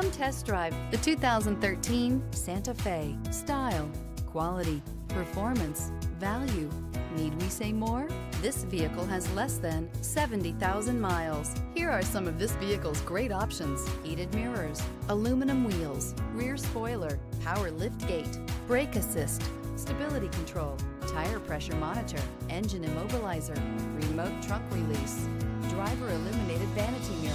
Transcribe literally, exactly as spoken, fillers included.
Come test drive the two thousand thirteen Santa Fe. Style, quality, performance, value. Need we say more? This vehicle has less than seventy thousand miles. Here are some of this vehicle's great options: heated mirrors, aluminum wheels, rear spoiler, power lift gate, brake assist, stability control, tire pressure monitor, engine immobilizer, remote trunk release, driver illuminated vanity mirror.